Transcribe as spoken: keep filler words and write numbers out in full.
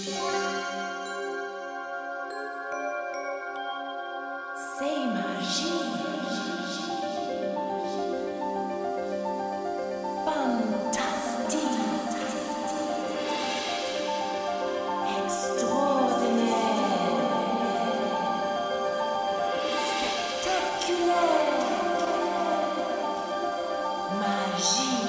C'est magique. Fantastique. Extraordinaire. Spectaculaire. Magique.